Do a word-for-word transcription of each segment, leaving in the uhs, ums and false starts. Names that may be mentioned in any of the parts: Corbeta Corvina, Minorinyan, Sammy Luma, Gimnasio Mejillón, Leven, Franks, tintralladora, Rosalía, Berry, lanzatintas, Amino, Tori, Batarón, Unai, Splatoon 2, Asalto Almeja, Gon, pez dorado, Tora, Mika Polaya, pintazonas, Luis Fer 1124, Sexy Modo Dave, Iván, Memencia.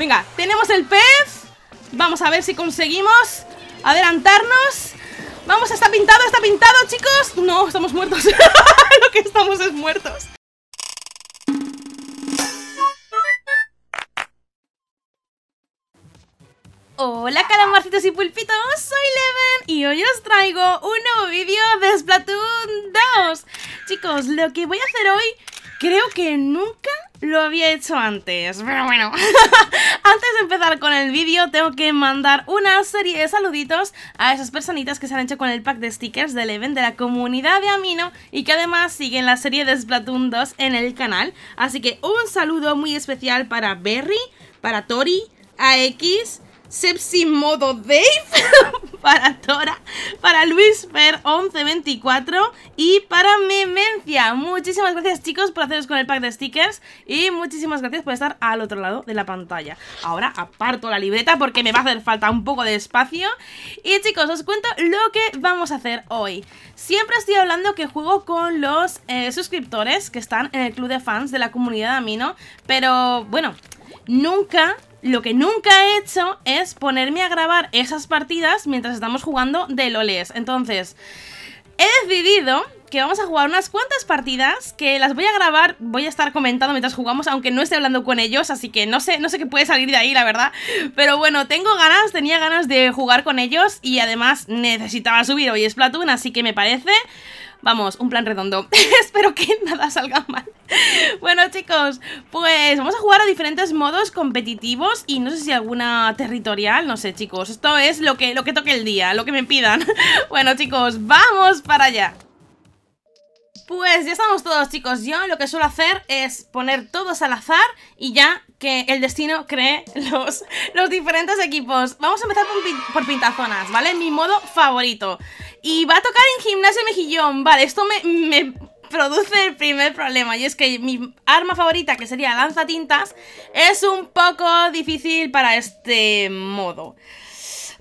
Venga, tenemos el pez. Vamos a ver si conseguimos adelantarnos. Vamos, está pintado, está pintado, chicos. No, estamos muertos. Lo que estamos es muertos. Hola calamarcitos y pulpitos, soy Leven y hoy os traigo un nuevo vídeo de Splatoon dos. Chicos, lo que voy a hacer hoy creo que nunca lo había hecho antes, pero bueno. Antes de empezar con el vídeo tengo que mandar una serie de saluditos a esas personitas que se han hecho con el pack de stickers de Leven, de la comunidad de Amino, y que además siguen la serie de Splatoon dos en el canal. Así que un saludo muy especial para Berry, para Tori, A X, Sexy Modo Dave, para Tora, para Luis Fer once veinticuatro y para Memencia. Muchísimas gracias, chicos, por haceros con el pack de stickers y muchísimas gracias por estar al otro lado de la pantalla. Ahora aparto la libreta porque me va a hacer falta un poco de espacio. Y chicos, os cuento lo que vamos a hacer hoy. Siempre estoy hablando que juego con los eh, suscriptores que están en el club de fans de la comunidad de Amino, pero bueno, nunca... Lo que nunca he hecho es ponerme a grabar esas partidas mientras estamos jugando de loles. Entonces, he decidido que vamos a jugar unas cuantas partidas que las voy a grabar, voy a estar comentando mientras jugamos, aunque no esté hablando con ellos, así que no sé, no sé qué puede salir de ahí, la verdad. Pero bueno, tengo ganas, tenía ganas de jugar con ellos y además necesitaba subir hoy Splatoon, así que me parece... Vamos, un plan redondo. Espero que nada salga mal. Bueno, chicos, pues vamos a jugar a diferentes modos competitivos y no sé si alguna territorial, no sé, chicos. Esto es lo que, lo que toque el día, lo que me pidan. Bueno, chicos, vamos para allá. Pues ya estamos todos, chicos. Yo lo que suelo hacer es poner todos al azar y ya que el destino cree los, los diferentes equipos. Vamos a empezar por, por pintazonas, ¿vale? Mi modo favorito. Y va a tocar en gimnasio mejillón. Vale, esto me, me produce el primer problema. Y es que mi arma favorita, que sería lanzatintas, es un poco difícil para este modo.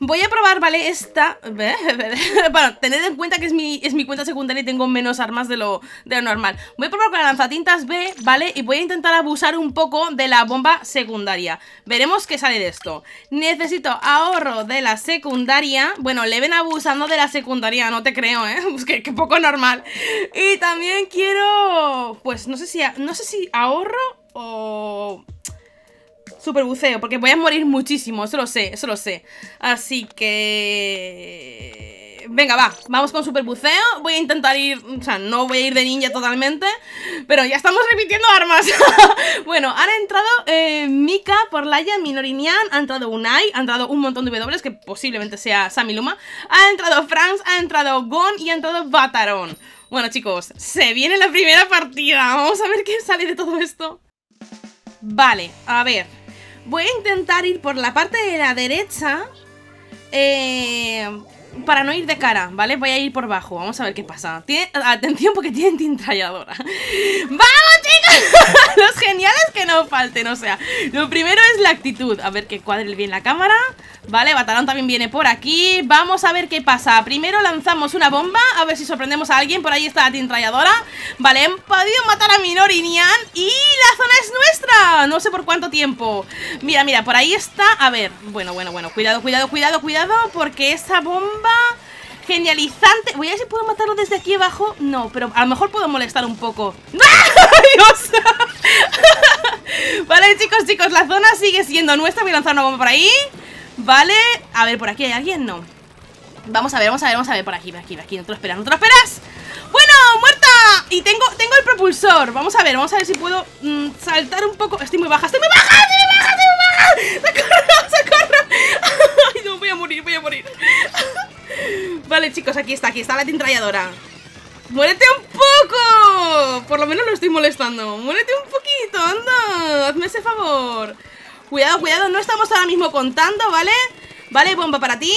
Voy a probar, ¿vale? Esta... Bueno, tened en cuenta que es mi, es mi cuenta secundaria y tengo menos armas de lo, de lo normal. Voy a probar con la lanzatintas B, ¿vale? Y voy a intentar abusar un poco de la bomba secundaria. Veremos qué sale de esto. Necesito ahorro de la secundaria. Bueno, le ven abusando de la secundaria, no te creo, ¿eh? Pues que, que poco normal. Y también quiero... Pues no sé si, no sé si ahorro o... superbuceo, porque voy a morir muchísimo, eso lo sé, eso lo sé. Así que... Venga, va, vamos con superbuceo. Voy a intentar ir, o sea, no voy a ir de ninja totalmente, pero ya estamos repitiendo armas. Bueno, han entrado eh, Mika Polaya, Minorinyan, ha entrado Unai, ha entrado un montón de W, que posiblemente sea Sammy Luma, ha entrado Franks, ha entrado Gon y ha entrado Batarón. Bueno, chicos, se viene la primera partida, vamos a ver qué sale de todo esto. Vale, a ver... Voy a intentar ir por la parte de la derecha eh, para no ir de cara, ¿vale? Voy a ir por abajo, vamos a ver qué pasa. Tiene, atención porque tienen tintralladora. ¡Vamos, chicos! Los geniales que no falten, o sea, lo primero es la actitud. A ver que cuadre bien la cámara. Vale, Batarón también viene por aquí. Vamos a ver qué pasa. Primero lanzamos una bomba, a ver si sorprendemos a alguien. Por ahí está la tintralladora. Vale, han podido matar a Minorinyan y la zona es nuestra. No sé por cuánto tiempo. Mira, mira, por ahí está. A ver, bueno, bueno, bueno. Cuidado, cuidado, cuidado, cuidado. Porque esa bomba genializante. Voy a ver si puedo matarlo desde aquí abajo. No, pero a lo mejor puedo molestar un poco. ¡Dios! Vale, chicos, chicos, la zona sigue siendo nuestra. Voy a lanzar una bomba por ahí. Vale, a ver, por aquí hay alguien, no. Vamos a ver, vamos a ver, vamos a ver, por aquí, por aquí, por aquí, no te lo esperas, no te lo esperas. Bueno, muerta. Y tengo, tengo el propulsor, vamos a ver, vamos a ver si puedo mmm, saltar un poco. Estoy muy baja, estoy muy baja, estoy muy baja, estoy muy baja. ¡Socorro, socorro! Ay, no, voy a morir, voy a morir. Vale, chicos, aquí está, aquí está la tintralladora. ¡Muérete un poco! Por lo menos lo estoy molestando. Muérete un poquito, anda, hazme ese favor. Cuidado, cuidado, no estamos ahora mismo contando, ¿vale? Vale, bomba para ti.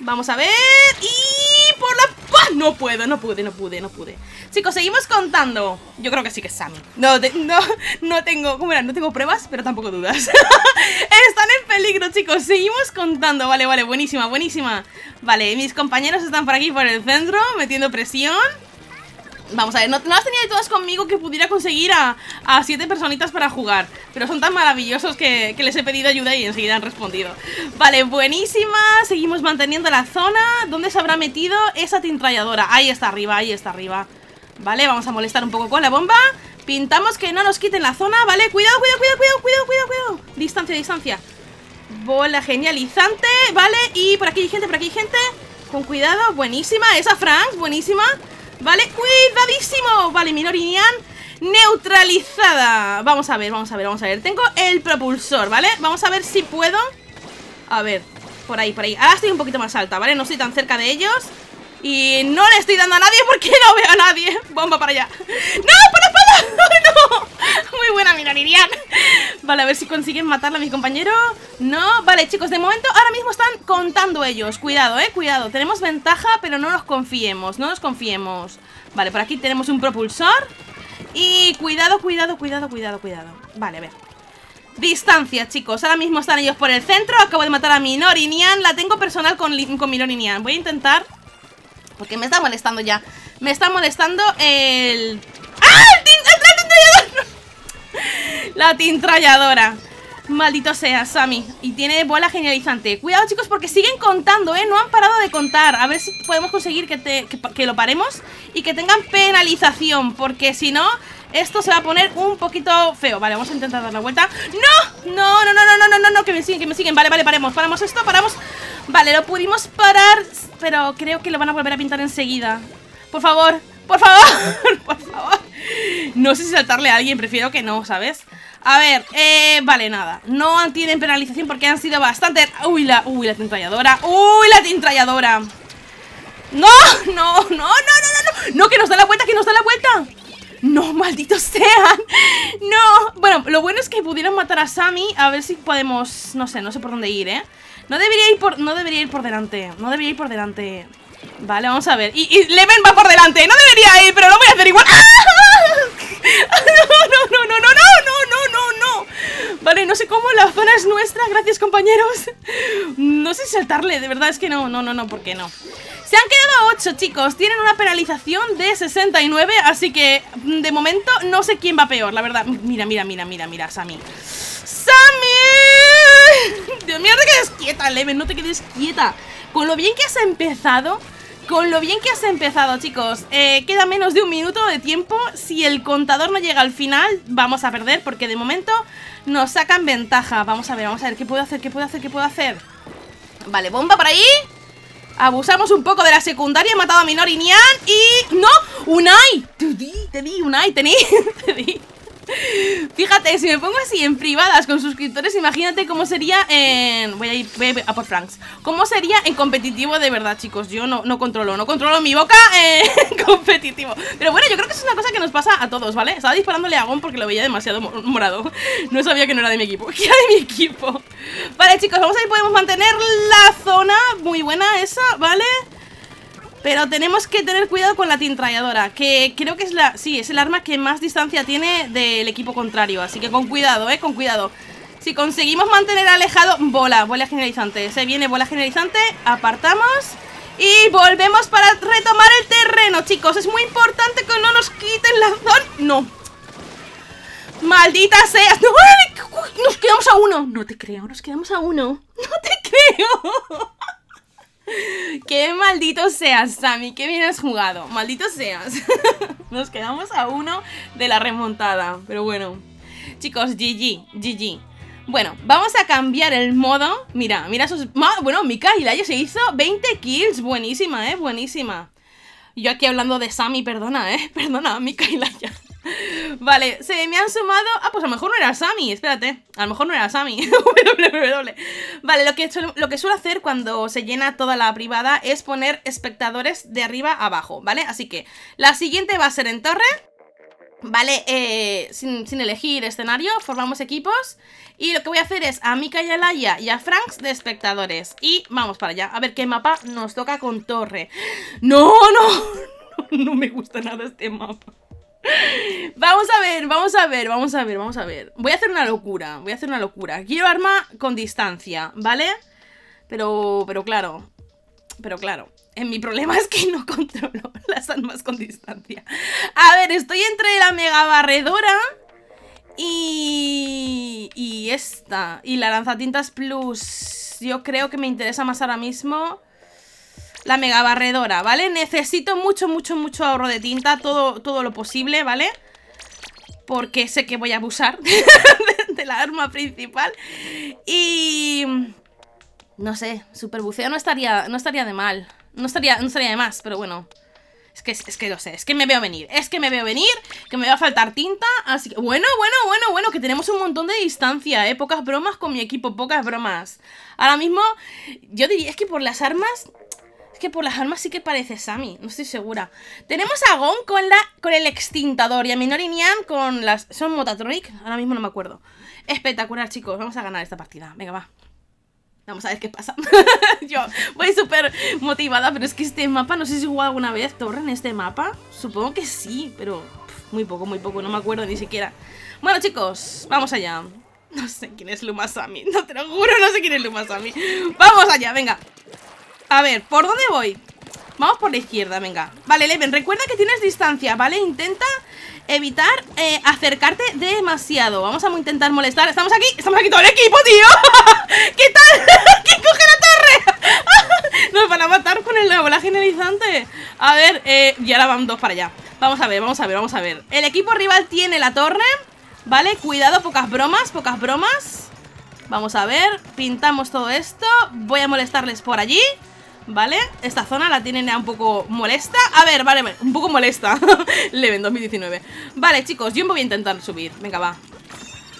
Vamos a ver. Y por la... ¡Ah! No puedo, no pude, no pude, no pude. Chicos, seguimos contando. Yo creo que sí que es Sammy. No, te... no, no tengo... ¿Cómo era? No tengo pruebas, pero tampoco dudas. Están en peligro, chicos. Seguimos contando. Vale, vale, buenísima, buenísima. Vale, mis compañeros están por aquí, por el centro, metiendo presión. Vamos a ver, no, no las tenía de todas conmigo que pudiera conseguir a, a siete personitas para jugar. Pero son tan maravillosos que, que les he pedido ayuda y enseguida han respondido. Vale, buenísima. Seguimos manteniendo la zona. ¿Dónde se habrá metido esa tintralladora? Ahí está arriba, ahí está arriba. Vale, vamos a molestar un poco con la bomba. Pintamos que no nos quiten la zona, ¿vale? Cuidado, cuidado, cuidado, cuidado, cuidado, cuidado, cuidado. Distancia, distancia. Bola genializante, ¿vale? Y por aquí hay gente, por aquí hay gente. Con cuidado, buenísima. Esa Franks, buenísima. Vale, cuidadísimo. Vale, Minorinyan neutralizada. Vamos a ver, vamos a ver, vamos a ver. Tengo el propulsor, ¿vale? Vamos a ver si puedo. A ver, por ahí, por ahí. Ahora estoy un poquito más alta, ¿vale? No estoy tan cerca de ellos. Y no le estoy dando a nadie porque no veo a nadie. Bomba para allá. ¡No! ¡Para, para! ¡No! Muy buena Minorinyan. Vale, a ver si consiguen matarla a mi compañero. No, vale, chicos, de momento ahora mismo están contando ellos. Cuidado, eh, cuidado. Tenemos ventaja, pero no nos confiemos. No nos confiemos. Vale, por aquí tenemos un propulsor. Y cuidado, cuidado, cuidado, cuidado, cuidado. Vale, a ver. Distancia, chicos, ahora mismo están ellos por el centro. Acabo de matar a Minorinyan. La tengo personal con, con Minorinyan. Voy a intentar... Porque me está molestando ya. Me está molestando el... ¡Ah! ¡El tin... el... La tintralladora. Maldito sea, Sammy. Y tiene bola genializante. Cuidado, chicos, porque siguen contando, ¿eh? No han parado de contar. A ver si podemos conseguir que, te... que, que lo paremos y que tengan penalización. Porque si no, esto se va a poner un poquito feo. Vale, vamos a intentar dar la vuelta. ¡No! ¡No, no, no, no, no, no, no, no! Que me siguen, que me siguen. Vale, vale, paremos. Paramos esto, paramos... Vale, lo pudimos parar, pero creo que lo van a volver a pintar enseguida. Por favor, por favor, por favor. No sé si saltarle a alguien, prefiero que no, ¿sabes? A ver, eh, vale, nada. No tienen penalización porque han sido bastante... Uy, la, uy, la tintralladora. Uy, la tintralladora. No, no, no, no, no, no. No, que nos da la vuelta, que nos da la vuelta. No, malditos sean. No. Bueno, lo bueno es que pudieron matar a Sammy. A ver si podemos... No sé, no sé por dónde ir, ¿eh? No debería ir por, no debería ir por delante. No debería ir por delante. Vale, vamos a ver. Y, y Leven va por delante. No debería ir, pero lo voy a hacer igual. ¡Ah! No, no, no, no, no, no, no, no, no. Vale, no sé cómo la zona es nuestra. Gracias, compañeros. No sé saltarle, de verdad es que no, no, no, no, ¿por qué no? Se han quedado ocho, chicos. Tienen una penalización de sesenta y nueve. Así que, de momento, no sé quién va peor, la verdad. Mira, mira, mira, mira, mira, Sammy. ¡Sammy! Dios mío, no te quedes quieta, Leven, no te quedes quieta. Con lo bien que has empezado, con lo bien que has empezado, chicos, eh, queda menos de un minuto de tiempo. Si el contador no llega al final, vamos a perder, porque de momento nos sacan ventaja. Vamos a ver, vamos a ver, ¿qué puedo hacer? ¿Qué puedo hacer? ¿Qué puedo hacer? Vale, bomba por ahí. Abusamos un poco de la secundaria. He matado a Minorinyan y... ¡No! ¡Unai! Te di, te di, Unai, te di, te di. Fíjate, si me pongo así en privadas con suscriptores, imagínate cómo sería en... Voy a ir, voy a ir a por Franks. ¿Cómo sería en competitivo de verdad, chicos? Yo no, no controlo, no controlo mi boca en competitivo. Pero bueno, yo creo que eso es una cosa que nos pasa a todos, ¿vale? Estaba disparándole a Gon porque lo veía demasiado morado. No sabía que no era de mi equipo, que era de mi equipo. Vale, chicos, vamos a ver, podemos mantener la zona. Muy buena esa, ¿vale? Pero tenemos que tener cuidado con la tintralladora, que creo que es la... Sí, es el arma que más distancia tiene del equipo contrario. Así que con cuidado, eh, con cuidado. Si conseguimos mantener alejado... Bola, bola generalizante. Se viene bola generalizante, apartamos y volvemos para retomar el terreno, chicos. Es muy importante que no nos quiten la zona. No. Maldita sea. Nos quedamos a uno. No te creo, nos quedamos a uno. No te creo. ¡Qué maldito seas, Sammy! ¡Qué bien has jugado! ¡Maldito seas! Nos quedamos a uno de la remontada. Pero bueno, chicos, G G, G G. Bueno, vamos a cambiar el modo. Mira, mira esos... Bueno, Mika Polaya se hizo veinte kills. Buenísima, eh, buenísima. Yo aquí hablando de Sammy, perdona, eh. Perdona, Mika Polaya. Vale, se me han sumado... Ah, pues a lo mejor no era Sammy, espérate. A lo mejor no era Sammy. Vale, lo que, suelo, lo que suelo hacer cuando se llena toda la privada es poner espectadores de arriba abajo, ¿vale? Así que la siguiente va a ser en torre. Vale, eh, sin, sin elegir escenario, formamos equipos. Y lo que voy a hacer es a Mika Polaya y a Franks de espectadores. Y vamos para allá, a ver qué mapa nos toca con torre. ¡No, no! No me gusta nada este mapa. Vamos a ver, vamos a ver, vamos a ver, vamos a ver. Voy a hacer una locura, voy a hacer una locura. Quiero arma con distancia, ¿vale? Pero, pero claro, pero claro. Mi problema es que no controlo las armas con distancia. A ver, estoy entre la mega barredora y, y esta. Y la lanzatintas plus. Yo creo que me interesa más ahora mismo la mega barredora, ¿vale? Necesito mucho, mucho, mucho ahorro de tinta. Todo, todo lo posible, ¿vale? Porque sé que voy a abusar de, de la arma principal. Y... no sé, superbuceo no estaría, no estaría de mal. No estaría, no estaría de más, pero bueno. Es que, es que lo sé, es que me veo venir. Es que me veo venir, que me va a faltar tinta. Así que, bueno, bueno, bueno, bueno, que tenemos un montón de distancia, eh. Pocas bromas con mi equipo, pocas bromas. Ahora mismo, yo diría, es que por las armas. Es que por las armas sí que parece Sammy, no estoy segura. Tenemos a Gon con, la, con el extintador y a Minorinyan con las. ¿Son Motatronic? Ahora mismo no me acuerdo. Espectacular, chicos, vamos a ganar esta partida. Venga, va. Vamos a ver qué pasa. Yo voy súper motivada, pero es que este mapa, no sé si he jugado alguna vez Torre en este mapa. Supongo que sí, pero pff, muy poco, muy poco, no me acuerdo ni siquiera. Bueno, chicos, vamos allá. No sé quién es Luma Sammy, no te lo juro, no sé quién es Luma Sammy. Vamos allá, venga. A ver, ¿por dónde voy? Vamos por la izquierda, venga. Vale, Leven, recuerda que tienes distancia, ¿vale? Intenta evitar eh, acercarte demasiado. Vamos a intentar molestar. Estamos aquí, estamos aquí todo el equipo, tío. ¿Qué tal? ¿Quién coge la torre? Nos van a matar con el bola generalizante. A ver, eh, y ahora van dos para allá. Vamos a ver, vamos a ver, vamos a ver. El equipo rival tiene la torre, ¿vale? Cuidado, pocas bromas, pocas bromas. Vamos a ver, pintamos todo esto. Voy a molestarles por allí, ¿vale? Esta zona la tienen un poco molesta. A ver, vale, un poco molesta. Leven dos mil diecinueve. Vale, chicos, yo voy a intentar subir. Venga, va.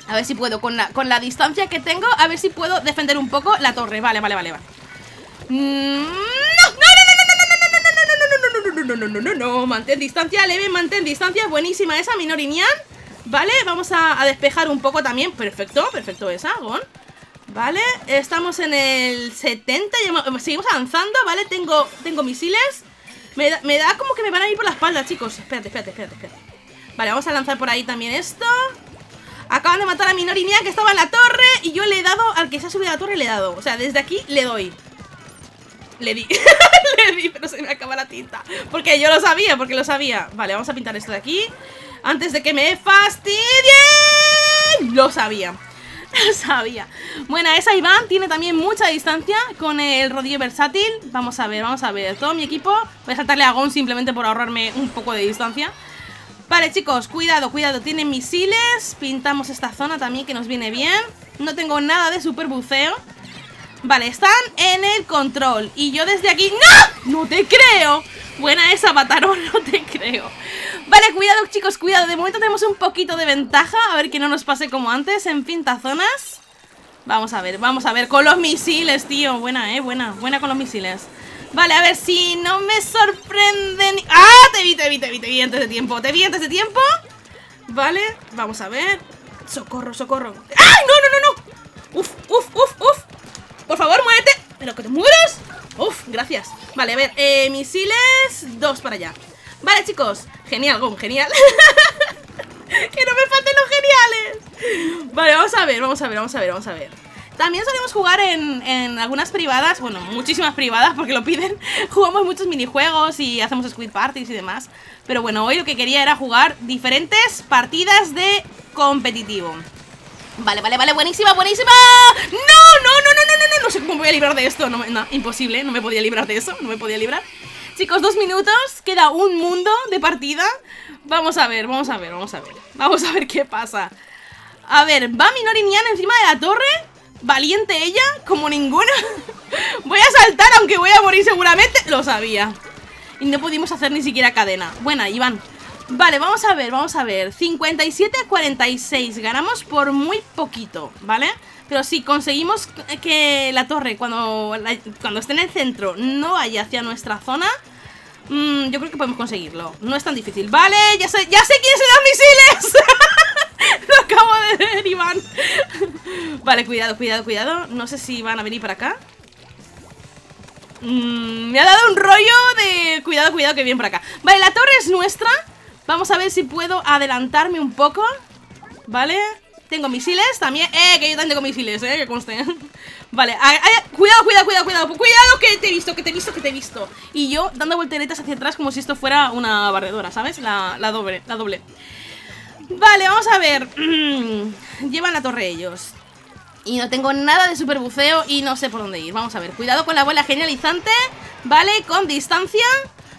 A ver si puedo, con la, con la distancia que tengo, a ver si puedo defender un poco la torre. Vale, vale, vale, vale. No, no, no, no, no, no, no, no, no, no, no, no, no, no, no, no, no, no. Mantén distancia, Leven, mantén distancia. Buenísima esa, Minorinyan. Vale, vamos a, a despejar un poco también. Perfecto, perfecto esa, Gon. Vale, estamos en el setenta, seguimos avanzando, ¿vale? Tengo, tengo misiles. Me da, me da como que me van a ir por la espalda, chicos. Espérate, espérate, espérate, espérate. Vale, vamos a lanzar por ahí también esto. Acaban de matar a Minorinyan, que estaba en la torre. Y yo le he dado, al que se ha subido a la torre le he dado. O sea, desde aquí le doy. Le di, le di, pero se me acaba la tinta. Porque yo lo sabía, porque lo sabía. Vale, vamos a pintar esto de aquí antes de que me fastidien. Lo sabía. Lo sabía. Bueno, esa Iván tiene también mucha distancia con el rodillo versátil. Vamos a ver, vamos a ver. Todo mi equipo. Voy a saltarle a Gon simplemente por ahorrarme un poco de distancia. Vale, chicos, cuidado, cuidado. Tienen misiles. Pintamos esta zona también que nos viene bien. No tengo nada de super buceo. Vale, están en el control. Y yo desde aquí... ¡No! ¡No te creo! Buena esa, Batarón, no te creo. Vale, cuidado, chicos, cuidado. De momento tenemos un poquito de ventaja. A ver que no nos pase como antes en pintazonas. Vamos a ver, vamos a ver. Con los misiles, tío. Buena, eh, buena. Buena con los misiles. Vale, a ver si no me sorprenden. ¡Ah! Te vi, te vi, te vi, te vi antes de tiempo. Te vi antes de tiempo. Vale, vamos a ver. Socorro, socorro. ¡Ay! ¡No, no, no, no! Uf, uf, uf, uf. Por favor, muérete. Pero que te mueras. Uf, gracias. Vale, a ver, eh, misiles, dos para allá. Vale, chicos, genial, Gon, genial. Que no me falten los geniales. Vale, vamos a ver, vamos a ver, vamos a ver, vamos a ver. También solemos jugar en, en algunas privadas. Bueno, muchísimas privadas porque lo piden. Jugamos muchos minijuegos y hacemos squid parties y demás. Pero bueno, hoy lo que quería era jugar diferentes partidas de competitivo. Vale, vale, vale, buenísima, buenísima. ¡No, no, no, no, no, no! No sé cómo me voy a librar de esto, no, no, imposible. No me podía librar de eso, no me podía librar. Chicos, dos minutos, queda un mundo de partida. Vamos a ver, vamos a ver, vamos a ver. Vamos a ver qué pasa. A ver, va Minorinyan encima de la torre. Valiente ella, como ninguna. Voy a saltar, aunque voy a morir seguramente. Lo sabía. Y no pudimos hacer ni siquiera cadena. Buena, Iván. Vale, vamos a ver, vamos a ver. cincuenta y siete a cuarenta y seis, ganamos por muy poquito, ¿vale? Pero si conseguimos que la torre cuando, la, cuando esté en el centro no vaya hacia nuestra zona, mmm, yo creo que podemos conseguirlo. No es tan difícil, ¿vale? Ya sé, ya sé quiénes son los misiles. Lo acabo de ver, Iván. Vale, cuidado, cuidado, cuidado. No sé si van a venir para acá. mm, Me ha dado un rollo de... Cuidado, cuidado que vienen para acá. Vale, la torre es nuestra. Vamos a ver si puedo adelantarme un poco. Vale, Tengo misiles también. Eh, que yo también tengo misiles, eh, que conste. Vale, a, a, cuidado, cuidado, cuidado, cuidado. Cuidado que te he visto, que te he visto, que te he visto. Y yo dando volteretas hacia atrás como si esto fuera una barredora, ¿sabes? La, la doble, la doble. Vale, vamos a ver. Llevan la torre ellos. Y no tengo nada de superbuceo y no sé por dónde ir. Vamos a ver, cuidado con la bola genializante. Vale, con distancia.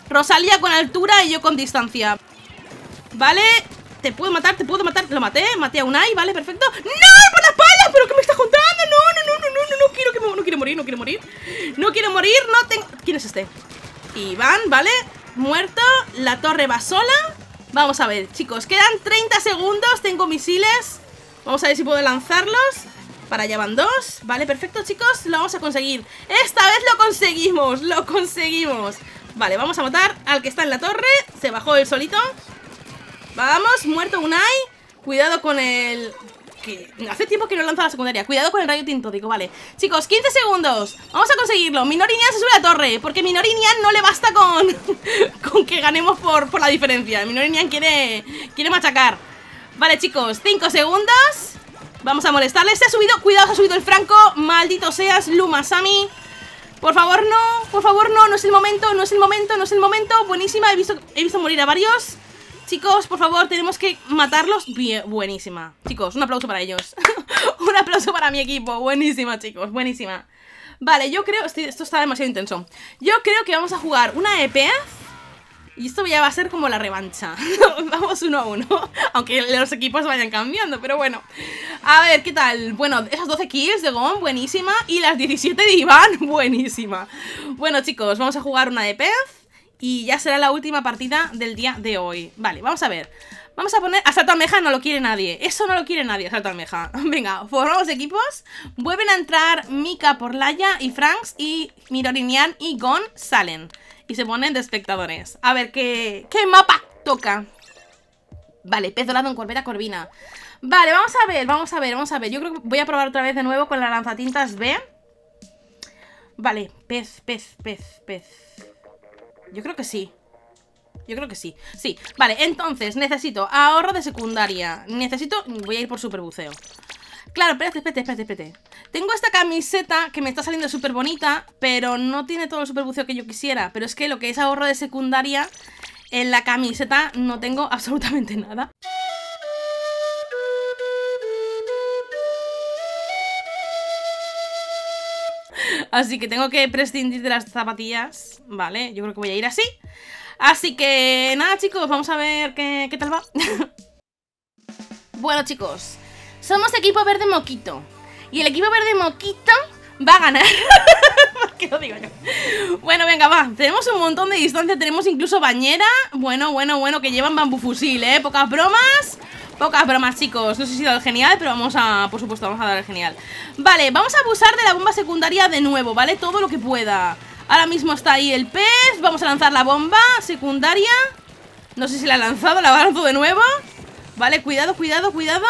Rosalía con altura y yo con distancia. Vale, te puedo matar, te puedo matar. Lo maté, maté a Unai, vale, perfecto. ¡No! ¡Por la espalda! ¿Pero qué me estás contando? No, no, no, no, no, no, no quiero que me... No quiero morir, no quiero morir. No quiero morir, no tengo... ¿Quién es este? Iván, vale, muerto. La torre va sola. Vamos a ver, chicos, quedan treinta segundos. Tengo misiles. Vamos a ver si puedo lanzarlos. Para allá van dos, vale, perfecto, chicos. Lo vamos a conseguir, esta vez lo conseguimos. Lo conseguimos. Vale, vamos a matar al que está en la torre. Se bajó él solito. Vamos, muerto Unai. Cuidado con el... ¿Qué? Hace tiempo que no lanza la secundaria. Cuidado con el rayo tintótico, vale. Chicos, quince segundos, vamos a conseguirlo. Minorinyan se sube a la torre, porque Minorinyan no le basta con con que ganemos por, por la diferencia. Minorinyan quiere, quiere machacar. Vale, chicos, cinco segundos. Vamos a molestarle, se ha subido, cuidado, se ha subido el Franco. Maldito seas, Luma, Sammy. Por favor, no, por favor, no. No es el momento, no es el momento, no es el momento. Buenísima, he visto, he visto morir a varios. Chicos, por favor, tenemos que matarlos. Bien, buenísima, chicos, un aplauso para ellos. Un aplauso para mi equipo. Buenísima, chicos, buenísima. Vale, yo creo, estoy, esto está demasiado intenso. Yo creo que vamos a jugar una E P. Y esto ya va a ser como la revancha. Vamos uno a uno. Aunque los equipos vayan cambiando, pero bueno. A ver, ¿qué tal? Bueno, esas doce kills de Gon, buenísima. Y las diecisiete de Iván, buenísima. Bueno, chicos, vamos a jugar una de pez. Y ya será la última partida del día de hoy. Vale, vamos a ver. Vamos a poner... Asalto Almeja no lo quiere nadie. Eso no lo quiere nadie, Asalto Almeja. Venga, formamos equipos. Vuelven a entrar Mika Polaya y Franks. Y Minorinyan y Gon salen. Y se ponen de espectadores. A ver, ¿qué, qué mapa toca? Vale, pez dorado en Corbeta Corvina. Vale, vamos a ver, vamos a ver, vamos a ver. Yo creo que voy a probar otra vez de nuevo con la lanzatintas B. Vale, pez, pez, pez, pez. Yo creo que sí. Yo creo que sí. Sí, vale, entonces necesito ahorro de secundaria. Necesito... Voy a ir por superbuceo. Claro, espérate, espérate, espérate, espérate. Tengo esta camiseta que me está saliendo súper bonita, pero no tiene todo el superbuceo que yo quisiera. Pero es que lo que es ahorro de secundaria, en la camiseta no tengo absolutamente nada. Así que tengo que prescindir de las zapatillas. Vale, yo creo que voy a ir así. Así que nada, chicos, vamos a ver qué, qué tal va. Bueno, chicos, somos equipo verde moquito. Y el equipo verde moquito va a ganar. ¿Por qué lo digo yo? Bueno, venga, va. Tenemos un montón de distancia. Tenemos incluso bañera. Bueno, bueno, bueno, que llevan bambufusil, ¿eh? Pocas bromas. Pocas bromas, chicos. No sé si he dado el genial, pero vamos a... Por supuesto, vamos a dar el genial. Vale, vamos a abusar de la bomba secundaria de nuevo, ¿vale? Todo lo que pueda. Ahora mismo está ahí el pez. Vamos a lanzar la bomba secundaria. No sé si la he lanzado. La lanzo de nuevo. Vale, cuidado, cuidado, cuidado.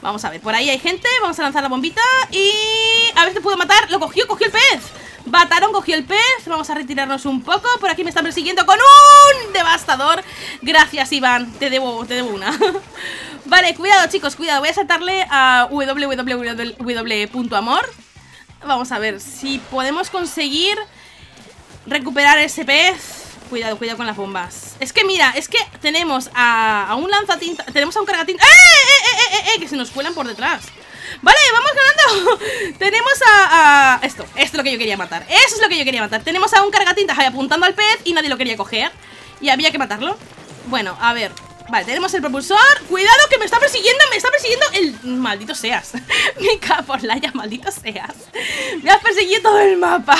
Vamos a ver, por ahí hay gente. Vamos a lanzar la bombita y... A ver si puedo matar. Lo cogió, cogió el pez. Batarón cogió el pez. Vamos a retirarnos un poco. Por aquí me están persiguiendo con un devastador. Gracias, Iván. Te debo, te debo una. Vale, cuidado, chicos, cuidado. Voy a saltarle a www punto amor. Vamos a ver si podemos conseguir recuperar ese pez. Cuidado, cuidado con las bombas. Es que mira, es que tenemos a, a un lanzatinta. Tenemos a un cargatinta. ¡Eh, eh, eh, eh, eh! Que se nos cuelan por detrás. Vale, vamos ganando. Tenemos a, a... Esto, esto es lo que yo quería matar. Eso es lo que yo quería matar. Tenemos a un cargatintas ahí apuntando al pez y nadie lo quería coger. Y había que matarlo. Bueno, a ver. Vale, tenemos el propulsor. Cuidado que me está persiguiendo, me está persiguiendo el... Maldito seas. Mika Polaya, maldito seas. Me has perseguido todo el mapa.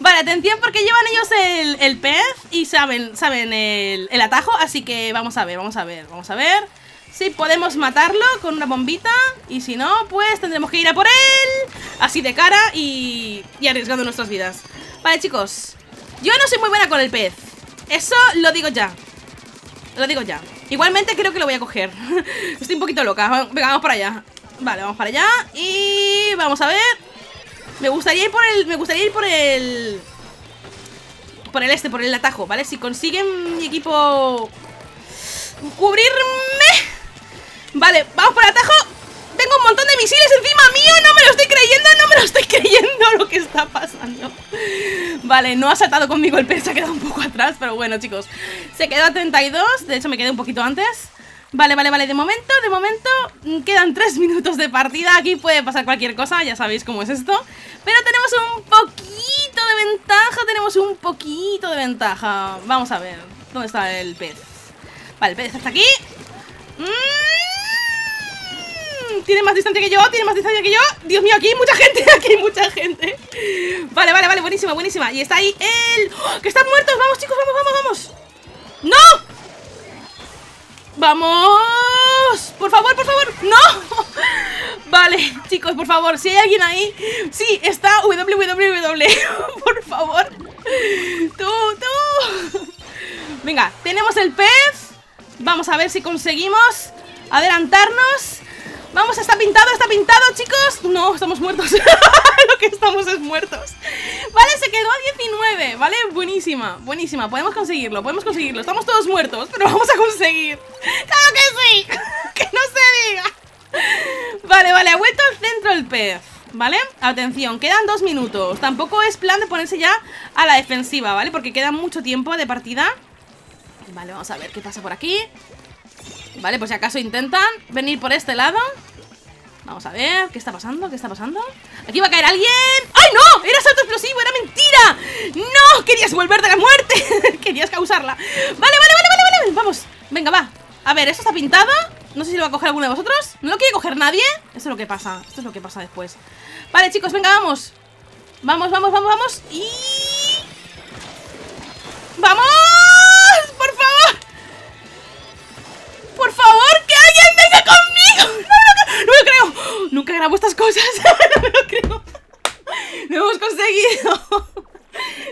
Vale, atención porque llevan ellos el, el pez y saben, saben el, el atajo, así que vamos a ver, vamos a ver, vamos a ver si podemos matarlo con una bombita y si no, pues tendremos que ir a por él, así de cara y, y arriesgando nuestras vidas. Vale, chicos, yo no soy muy buena con el pez, eso lo digo ya, lo digo ya. Igualmente creo que lo voy a coger, estoy un poquito loca, venga, vamos para allá. Vale, vamos para allá y vamos a ver... Me gustaría ir por el... Me gustaría ir por el... Por el este, por el atajo, ¿vale? Si consiguen mi equipo... Cubrirme... Vale, vamos por atajo. Tengo un montón de misiles encima mío. No me lo estoy creyendo, no me lo estoy creyendo lo que está pasando. Vale, no ha saltado conmigo el pez, se ha quedado un poco atrás. Pero bueno, chicos, se quedó a treinta y dos. De hecho, me quedé un poquito antes. Vale, vale, vale, de momento, de momento quedan tres minutos de partida. Aquí puede pasar cualquier cosa, ya sabéis cómo es esto. Pero tenemos un poquito de ventaja, tenemos un poquito de ventaja. Vamos a ver, ¿dónde está el pez? Vale, el pez está aquí. mm, Tiene más distancia que yo, tiene más distancia que yo. Dios mío, aquí hay mucha gente, aquí hay mucha gente. Vale, vale, vale, buenísima, buenísima. Y está ahí el... ¡Oh, que están muertos! Vamos, chicos, vamos, vamos, vamos. ¡No! ¡Vamos! ¡Por favor, por favor! ¡No! Vale, chicos, por favor, si hay alguien ahí. Sí, está doble u doble u doble u. Por favor. Tú, tú. Venga, tenemos el pez. Vamos a ver si conseguimos adelantarnos. Vamos, está pintado, está pintado, chicos. No, estamos muertos. Lo que estamos es muertos. Vale, se quedó a diecinueve, ¿vale? Buenísima, buenísima. Podemos conseguirlo, podemos conseguirlo. Estamos todos muertos, pero vamos a conseguir. ¡Claro que sí! ¡Que no se diga! Vale, vale, ha vuelto al centro el pez, ¿vale? Atención, quedan dos minutos. Tampoco es plan de ponerse ya a la defensiva, ¿vale? Porque queda mucho tiempo de partida. Vale, vamos a ver qué pasa por aquí. Vale, pues si acaso intentan venir por este lado. Vamos a ver, ¿qué está pasando? ¿Qué está pasando? ¡Aquí va a caer alguien! ¡Ay, no! ¡Era salto explosivo! ¡Era mentira! ¡No! ¡Querías volver de la muerte! ¡Querías causarla! Vale, vale, vale, vale, vale. Vamos, venga, va. A ver, esto está pintado. No sé si lo va a coger alguno de vosotros. ¿No lo quiere coger nadie? Esto es lo que pasa, esto es lo que pasa después. Vale, chicos, venga, vamos. Vamos, vamos, vamos, vamos. Y... ¡vamos! ¡Por favor! ¡Por favor, que alguien venga conmigo! ¡No me lo creo! ¡No me lo creo! Nunca grabo estas cosas. ¡No me lo creo! ¡Lo hemos conseguido!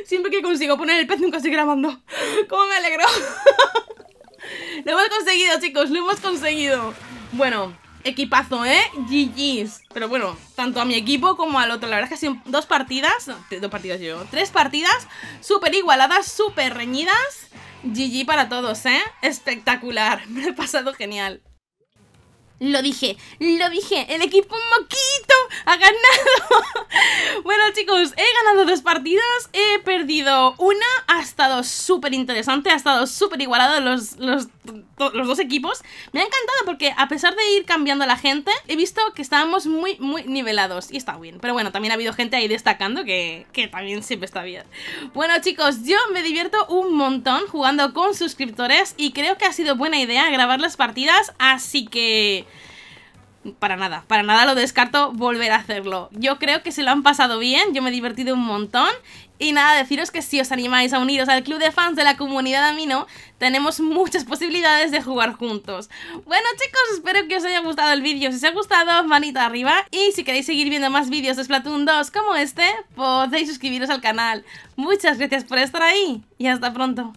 Siempre que consigo poner el pez nunca estoy grabando. ¡Cómo me alegro! Lo hemos conseguido, chicos. Lo hemos conseguido. Bueno, equipazo, ¿eh? G Gs. Pero bueno, tanto a mi equipo como al otro. La verdad es que han sido dos partidas. No, dos partidas yo. Tres partidas súper igualadas, súper reñidas. G G para todos, ¿eh? Espectacular, me lo he pasado genial. Lo dije, lo dije, el equipo Moquito ha ganado. Bueno, chicos, he ganado dos partidas, he perdido una. Ha estado súper interesante, ha estado súper igualado los, los, los dos equipos. Me ha encantado porque a pesar de ir cambiando a la gente, he visto que estábamos muy, muy nivelados. Y está bien, pero bueno, también ha habido gente ahí destacando que, que también siempre está bien. Bueno, chicos, yo me divierto un montón jugando con suscriptores y creo que ha sido buena idea grabar las partidas, así que... para nada, para nada lo descarto volver a hacerlo. Yo creo que se lo han pasado bien, yo me he divertido un montón. Y nada, deciros que si os animáis a uniros al club de fans de la comunidad Amino, tenemos muchas posibilidades de jugar juntos. Bueno, chicos, espero que os haya gustado el vídeo. Si os ha gustado, manita arriba. Y si queréis seguir viendo más vídeos de Splatoon dos como este, podéis suscribiros al canal. Muchas gracias por estar ahí y hasta pronto.